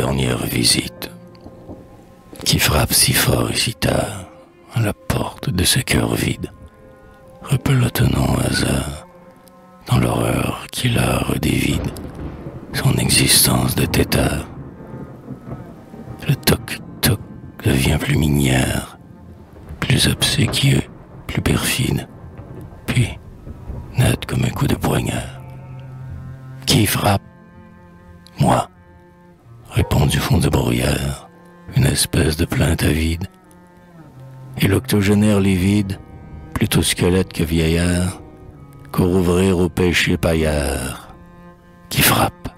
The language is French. dernière visite, qui frappe si fort et si tard à la porte de ce cœur vide, repelotonnant au hasard, dans l'horreur qui la redévide, son existence de tétard. Le toc-toc devient plus mignard, plus obséquieux, plus perfide, puis net comme un coup de poignard. Qui frappe? Moi, répond du fond du brouillard, une espèce de plainte avide. Et l'octogénaire livide, plutôt squelette que vieillard, court ouvrir au péché paillard. Qui frappe?